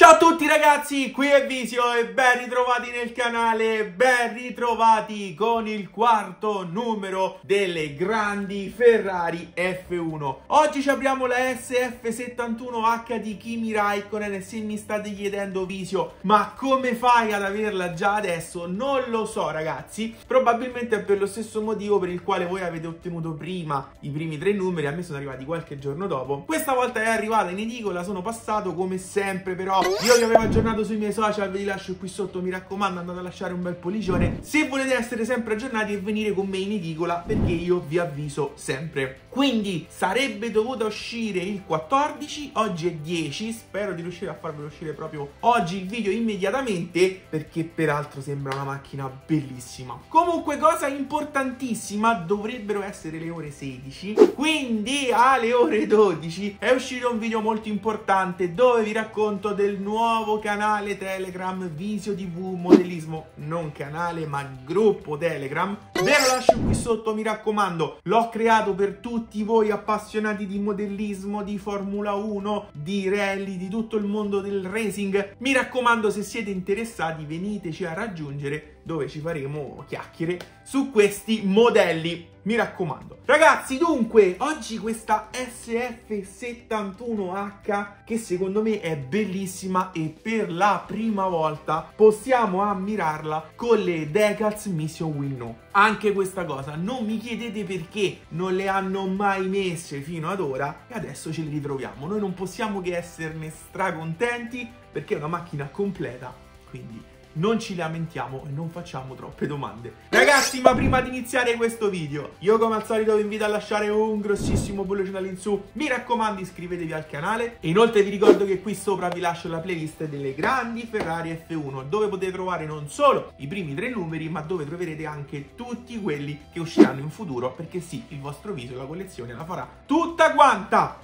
Ciao a tutti ragazzi, qui è Visio e ben ritrovati nel canale, ben ritrovati con il quarto numero delle grandi Ferrari F1. Oggi ci apriamo la SF71H di Kimi Raikkonen e se mi state chiedendo Visio, ma come fai ad averla già adesso? Non lo so ragazzi, probabilmente è per lo stesso motivo per il quale voi avete ottenuto prima i primi tre numeri, a me sono arrivati qualche giorno dopo. Questa volta è arrivata in edicola, sono passato come sempre però. Io vi avevo aggiornato sui miei social, ve li lascio qui sotto, mi raccomando andate a lasciare un bel pollicione se volete essere sempre aggiornati e venire con me in edicola perché io vi avviso sempre. Quindi sarebbe dovuta uscire il 14, oggi è 10, spero di riuscire a farvelo uscire proprio oggi il video immediatamente perché peraltro sembra una macchina bellissima. Comunque cosa importantissima, dovrebbero essere le ore 16, quindi alle ore 12 è uscito un video molto importante dove vi racconto del nuovo canale Telegram Visio TV Modellismo, non canale ma gruppo Telegram, ve lo lascio qui sotto, mi raccomando, l'ho creato per tutti voi appassionati di modellismo, di Formula 1, di rally, di tutto il mondo del racing. Mi raccomando, se siete interessati veniteci a raggiungere dove ci faremo chiacchiere su questi modelli, mi raccomando. Ragazzi, dunque, oggi questa SF71H che secondo me è bellissima e per la prima volta possiamo ammirarla con le decals Mission Winnow. Anche questa cosa, non mi chiedete perché non le hanno mai messe fino ad ora e adesso ce le ritroviamo. Noi non possiamo che esserne stracontenti perché è una macchina completa, quindi non ci lamentiamo e non facciamo troppe domande. Ragazzi, ma prima di iniziare questo video, io come al solito vi invito a lasciare un grossissimo pollice all'insù, mi raccomando iscrivetevi al canale e inoltre vi ricordo che qui sopra vi lascio la playlist delle grandi Ferrari F1 dove potete trovare non solo i primi tre numeri ma dove troverete anche tutti quelli che usciranno in futuro perché sì, il vostro Visio la collezione la farà tutta quanta.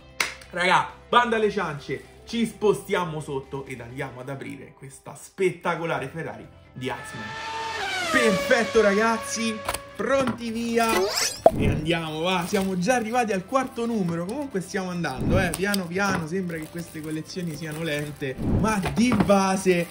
Raga, banda alle ciance, ci spostiamo sotto ed andiamo ad aprire questa spettacolare Ferrari di Iceman. Perfetto ragazzi, pronti via e andiamo, va, siamo già arrivati al quarto numero. Comunque stiamo andando, piano piano, sembra che queste collezioni siano lente, ma di base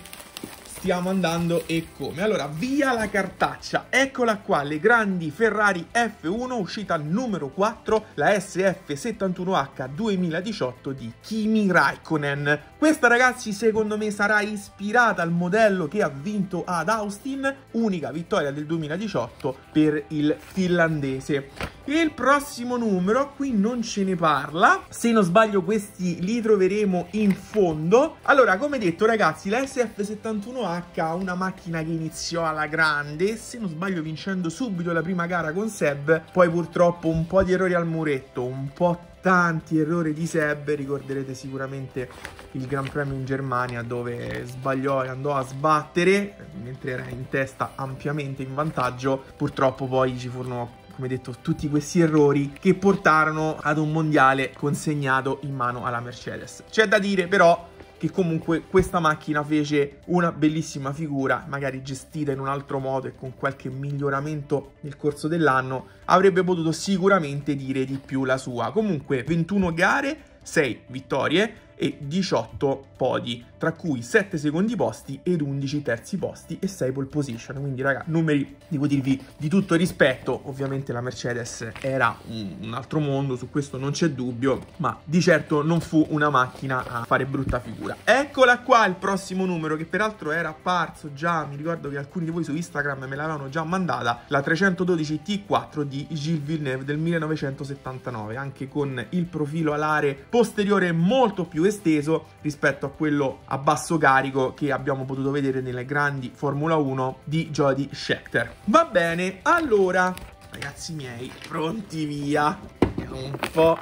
stiamo andando e come. Allora, via la cartaccia, eccola qua, le grandi Ferrari F1, uscita numero 4, la SF71H 2018 di Kimi Raikkonen. Questa ragazzi secondo me sarà ispirata al modello che ha vinto ad Austin, unica vittoria del 2018 per il finlandese. Il prossimo numero, qui non ce ne parla, se non sbaglio questi li troveremo in fondo. Allora, come detto ragazzi, la SF71H, una macchina che iniziò alla grande, se non sbaglio vincendo subito la prima gara con Seb, poi purtroppo un po' di errori al muretto, un po' tanti errori di Seb, ricorderete sicuramente il Gran Premio in Germania dove sbagliò e andò a sbattere, mentre era in testa ampiamente in vantaggio, purtroppo poi ci furono, come detto, tutti questi errori che portarono ad un mondiale consegnato in mano alla Mercedes. C'è da dire però che comunque questa macchina fece una bellissima figura, magari gestita in un altro modo e con qualche miglioramento nel corso dell'anno avrebbe potuto sicuramente dire di più la sua. Comunque 21 gare, 6 vittorie e 18 podi, tra cui 7 secondi posti ed 11 terzi posti e 6 pole position, quindi raga, numeri, devo dirvi, di tutto rispetto. Ovviamente la Mercedes era un altro mondo, su questo non c'è dubbio, ma di certo non fu una macchina a fare brutta figura. Eccola qua il prossimo numero, che peraltro era apparso già, mi ricordo che alcuni di voi su Instagram me l'avevano già mandata, la 312 T4 di Gilles Villeneuve del 1979, anche con il profilo alare posteriore molto più esteso rispetto a quello a basso carico che abbiamo potuto vedere nelle grandi Formula 1 di Jody Scheckter. Va bene, allora ragazzi miei, pronti via, vediamo un po'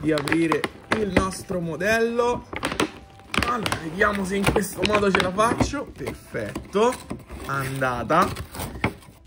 di aprire il nostro modello. Allora, vediamo se in questo modo ce la faccio. Perfetto, andata.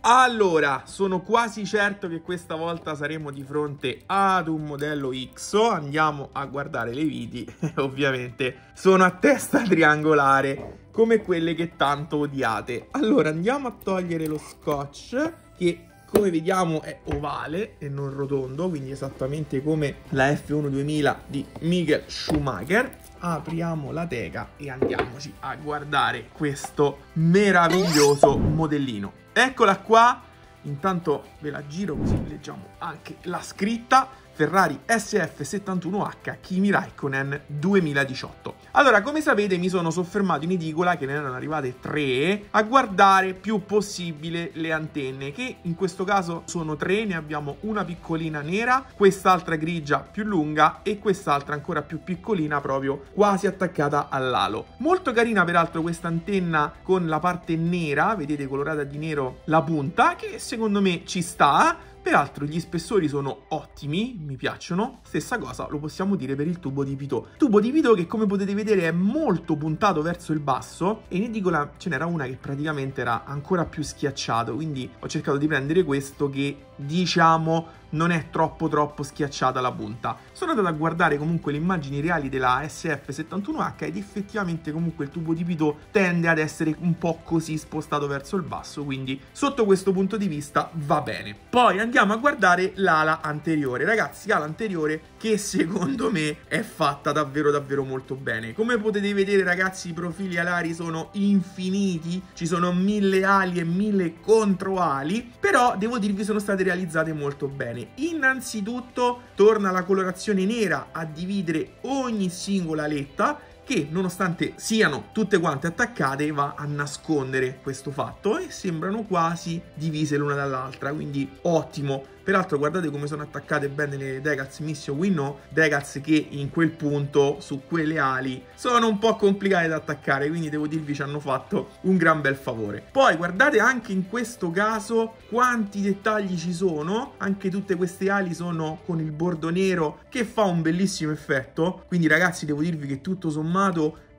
Allora, sono quasi certo che questa volta saremo di fronte ad un modello Ixo. Andiamo a guardare le viti, ovviamente sono a testa triangolare come quelle che tanto odiate. Allora, andiamo a togliere lo scotch che, come vediamo, è ovale e non rotondo, quindi esattamente come la F1 2000 di Michael Schumacher. apriamo la teca e andiamoci a guardare questo meraviglioso modellino. Eccola qua, intanto ve la giro così leggiamo anche la scritta. Ferrari SF71H Kimi Raikkonen 2018. Allora, come sapete, mi sono soffermato in edicola, che ne erano arrivate 3, a guardare più possibile le antenne, che in questo caso sono 3, ne abbiamo una piccolina nera, quest'altra grigia più lunga e quest'altra ancora più piccolina, proprio quasi attaccata all'alo. Molto carina peraltro questa antenna con la parte nera, vedete colorata di nero la punta, che secondo me ci sta. Peraltro gli spessori sono ottimi, mi piacciono. Stessa cosa lo possiamo dire per il tubo di pitot. Tubo di pitot che, come potete vedere, è molto puntato verso il basso, e in edicola ce n'era una che praticamente era ancora più schiacciato, quindi ho cercato di prendere questo che, diciamo, non è troppo schiacciata la punta. Sono andato a guardare comunque le immagini reali della SF71H ed effettivamente comunque il tubo di pitot tende ad essere un po' così spostato verso il basso, quindi sotto questo punto di vista va bene. Poi andiamo a guardare l'ala anteriore. Ragazzi, l'ala anteriore che secondo me è fatta davvero molto bene. Come potete vedere, ragazzi, i profili alari sono infiniti, ci sono 1000 ali e 1000 controali, però devo dirvi sono state realizzate molto bene. Innanzitutto torna la colorazione nera a dividere ogni singola aletta, che nonostante siano tutte quante attaccate va a nascondere questo fatto e sembrano quasi divise l'una dall'altra, quindi ottimo. Peraltro guardate come sono attaccate bene le Decals Mission Winnow, Decals che in quel punto su quelle ali sono un po' complicate da attaccare, quindi devo dirvi ci hanno fatto un gran bel favore. Poi guardate anche in questo caso quanti dettagli ci sono, anche tutte queste ali sono con il bordo nero che fa un bellissimo effetto, quindi ragazzi devo dirvi che tutto sommato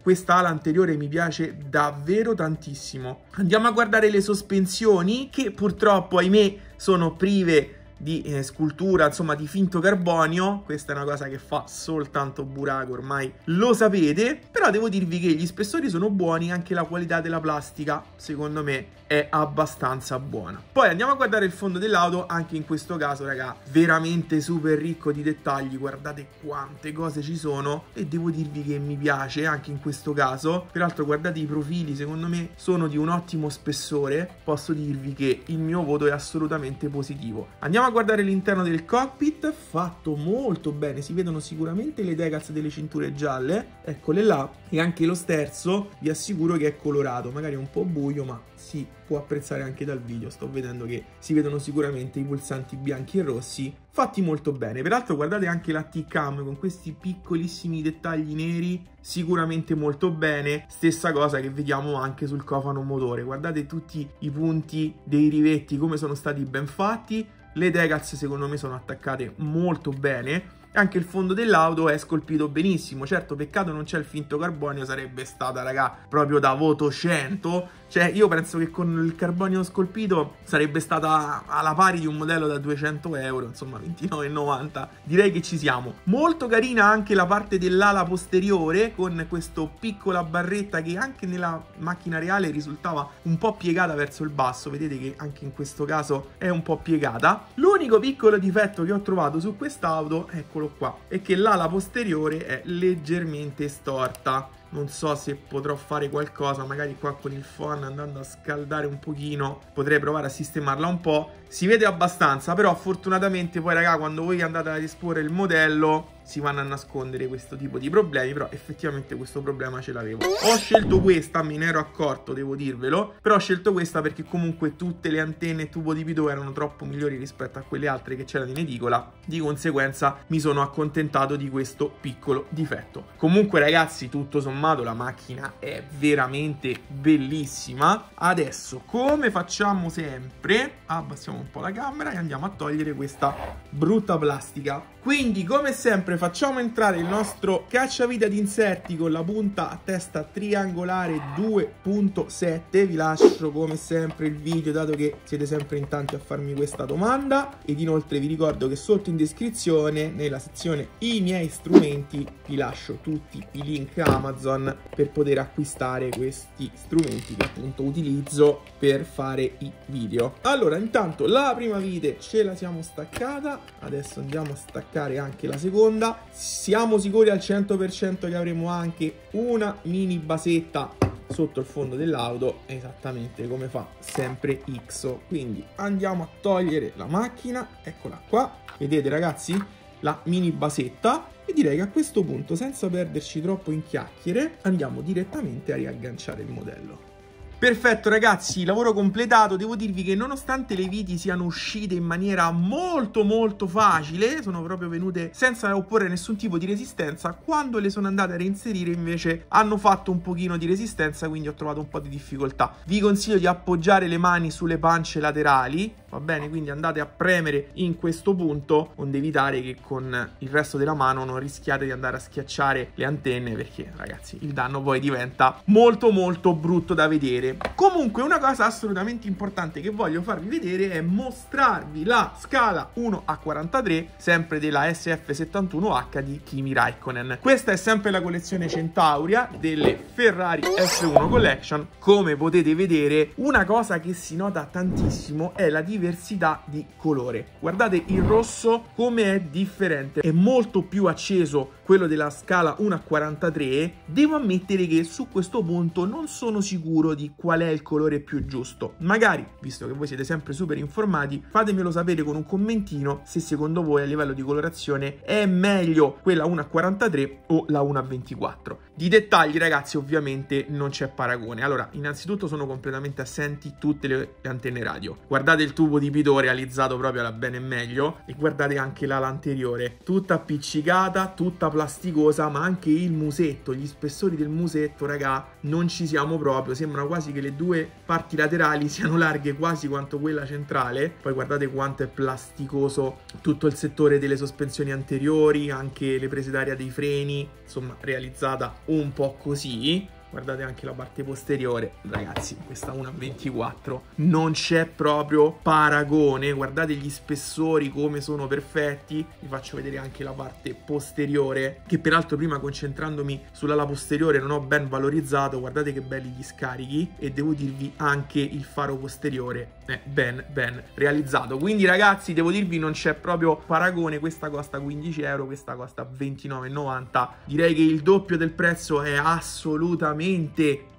questa ala anteriore mi piace davvero tantissimo. Andiamo a guardare le sospensioni, che purtroppo ahimè sono prive di scultura, insomma di finto carbonio. Questa è una cosa che fa soltanto Burago, ormai lo sapete, però devo dirvi che gli spessori sono buoni, anche la qualità della plastica secondo me è abbastanza buona. Poi andiamo a guardare il fondo dell'auto, anche in questo caso raga veramente super ricco di dettagli, guardate quante cose ci sono e devo dirvi che mi piace anche in questo caso. Peraltro guardate i profili, secondo me sono di un ottimo spessore, posso dirvi che il mio voto è assolutamente positivo. Andiamo a guardare l'interno del cockpit, fatto molto bene, si vedono sicuramente le decals delle cinture gialle, eccole là, e anche lo sterzo vi assicuro che è colorato, magari un po' buio ma si può apprezzare anche dal video, sto vedendo che si vedono sicuramente i pulsanti bianchi e rossi, fatti molto bene. Peraltro guardate anche la T-Cam con questi piccolissimi dettagli neri, sicuramente molto bene. Stessa cosa che vediamo anche sul cofano motore, guardate tutti i punti dei rivetti come sono stati ben fatti. Le decals secondo me sono attaccate molto bene. Anche il fondo dell'auto è scolpito benissimo. Certo, peccato non c'è il finto carbonio, sarebbe stata, raga, proprio da voto 100. Cioè, io penso che con il carbonio scolpito sarebbe stata alla pari di un modello da 200 euro, insomma 29,90. Direi che ci siamo. Molto carina anche la parte dell'ala posteriore, con questa piccola barretta che anche nella macchina reale risultava un po' piegata verso il basso. Vedete che anche in questo caso è un po' piegata. L'unico piccolo difetto che ho trovato su quest'auto, eccolo qua, è che l'ala posteriore è leggermente storta. Non so se potrò fare qualcosa, magari qua con il phon andando a scaldare un pochino potrei provare a sistemarla un po'. Si vede abbastanza, però fortunatamente poi raga quando voi andate ad esporre il modello si vanno a nascondere questo tipo di problemi, però effettivamente questo problema ce l'avevo. Ho scelto questa, me ne ero accorto, devo dirvelo, però ho scelto questa perché comunque tutte le antenne tubo di pitot erano troppo migliori rispetto a quelle altre che c'erano in edicola, di conseguenza mi sono accontentato di questo piccolo difetto. Comunque ragazzi, tutto sommato la macchina è veramente bellissima. Adesso, come facciamo sempre, abbassiamo un po' la camera e andiamo a togliere questa brutta plastica. Quindi come sempre facciamo entrare il nostro cacciavite di inserti con la punta a testa triangolare 2.7. Vi lascio come sempre il video, dato che siete sempre in tanti a farmi questa domanda, ed inoltre vi ricordo che sotto in descrizione nella sezione i miei strumenti vi lascio tutti i link Amazon per poter acquistare questi strumenti che appunto utilizzo per fare i video. Allora, intanto la prima vite ce la siamo staccata, adesso andiamo a staccare anche la seconda. seconda. Siamo sicuri al 100% che avremo anche una mini basetta sotto il fondo dell'auto, esattamente come fa sempre Ixo. Quindi andiamo a togliere la macchina, eccola qua, vedete ragazzi la mini basetta, e direi che a questo punto, senza perderci troppo in chiacchiere, andiamo direttamente a riagganciare il modello. Perfetto ragazzi, lavoro completato. Devo dirvi che nonostante le viti siano uscite in maniera molto facile, sono proprio venute senza opporre nessun tipo di resistenza, quando le sono andate a reinserire invece hanno fatto un pochino di resistenza, quindi ho trovato un po' di difficoltà. Vi consiglio di appoggiare le mani sulle pance laterali, va bene? Quindi andate a premere in questo punto, onde evitare che con il resto della mano non rischiate di andare a schiacciare le antenne, perché ragazzi il danno poi diventa molto brutto da vedere. Comunque una cosa assolutamente importante che voglio farvi vedere è mostrarvi la scala 1 a 43, sempre della SF71H di Kimi Raikkonen. Questa è sempre la collezione Centauria delle Ferrari F1 Collection. Come potete vedere, una cosa che si nota tantissimo è la diversità di colore. Guardate il rosso come è differente, è molto più acceso quello della scala 1 a 43. Devo ammettere che su questo punto non sono sicuro di qual è il colore più giusto. Magari, visto che voi siete sempre super informati, fatemelo sapere con un commentino se secondo voi a livello di colorazione è meglio quella 1 a 43 o la 1 a 24. Di dettagli ragazzi ovviamente non c'è paragone. Allora, innanzitutto sono completamente assenti tutte le antenne radio. Guardate il tubo di Pitot realizzato proprio alla bene e meglio, e guardate anche l'ala anteriore, tutta appiccicata, tutta plasticosa, ma anche il musetto, gli spessori del musetto, raga, non ci siamo proprio, sembra quasi che le due parti laterali siano larghe quasi quanto quella centrale. Poi guardate quanto è plasticoso tutto il settore delle sospensioni anteriori, anche le prese d'aria dei freni, insomma realizzata un po' così. Guardate anche la parte posteriore, ragazzi, questa 1.24 non c'è proprio paragone. Guardate gli spessori come sono perfetti. Vi faccio vedere anche la parte posteriore, che peraltro prima, concentrandomi sull'ala posteriore, non ho ben valorizzato. Guardate che belli gli scarichi, e devo dirvi anche il faro posteriore è ben realizzato. Quindi ragazzi, devo dirvi, non c'è proprio paragone. Questa costa 15 €, questa costa 29,90. Direi che il doppio del prezzo è assolutamente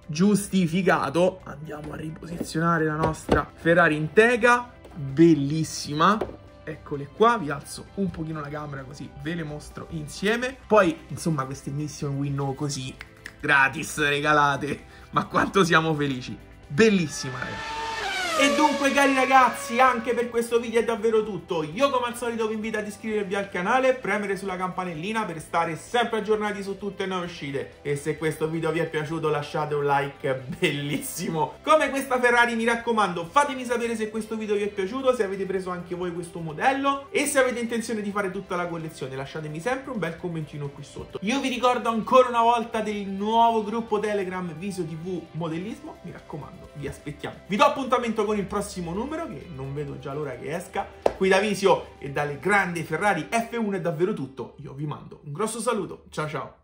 giustificato. Andiamo a riposizionare la nostra Ferrari Integra, bellissima. Eccole qua, vi alzo un pochino la camera così ve le mostro insieme. Poi insomma queste Mission Winnow così gratis regalate, ma quanto siamo felici, bellissima ragazzi. E dunque cari ragazzi, anche per questo video è davvero tutto. Io come al solito vi invito ad iscrivervi al canale, premere sulla campanellina per stare sempre aggiornati su tutte le nuove uscite, e se questo video vi è piaciuto lasciate un like bellissimo come questa Ferrari. Mi raccomando, fatemi sapere se questo video vi è piaciuto, se avete preso anche voi questo modello, e se avete intenzione di fare tutta la collezione lasciatemi sempre un bel commentino qui sotto. Io vi ricordo ancora una volta del nuovo gruppo Telegram Viso TV Modellismo, mi raccomando, vi aspettiamo. Vi do appuntamento con il prossimo numero, che non vedo già l'ora che esca. Qui da Visio e dalle grandi Ferrari F1 è davvero tutto, io vi mando un grosso saluto, ciao ciao!